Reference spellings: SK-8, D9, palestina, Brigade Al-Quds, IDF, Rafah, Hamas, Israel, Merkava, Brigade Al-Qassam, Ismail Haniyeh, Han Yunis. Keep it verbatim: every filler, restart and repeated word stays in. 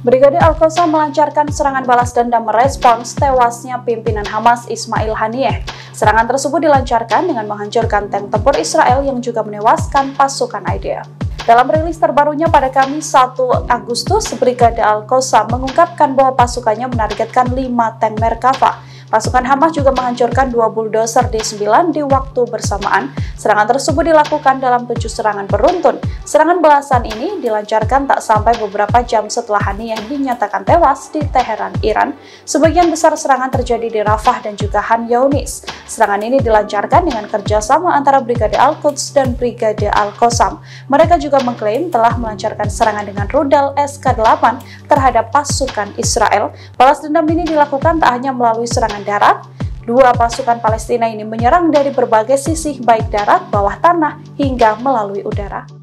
Brigade Al-Qassam melancarkan serangan balas dendam merespons tewasnya pimpinan Hamas Ismail Haniyeh. Serangan tersebut dilancarkan dengan menghancurkan tank tempur Israel yang juga menewaskan pasukan I D F. Dalam rilis terbarunya pada Kamis satu Agustus, Brigade Al-Qassam mengungkapkan bahwa pasukannya menargetkan lima tank Merkava. Pasukan Hamas juga menghancurkan dua bulldozer D sembilan di waktu bersamaan. Serangan tersebut dilakukan dalam tujuh serangan beruntun. Serangan belasan ini dilancarkan tak sampai beberapa jam setelah Haniyeh dinyatakan tewas di Teheran, Iran. Sebagian besar serangan terjadi di Rafah dan juga Han Yunis. Serangan ini dilancarkan dengan kerjasama antara Brigade Al-Quds dan Brigade Al-Qassam. Mereka juga mengklaim telah melancarkan serangan dengan rudal S K delapan terhadap pasukan Israel. Balas dendam ini dilakukan tak hanya melalui serangan darat, dua pasukan Palestina ini menyerang dari berbagai sisi, baik darat, bawah tanah, hingga melalui udara.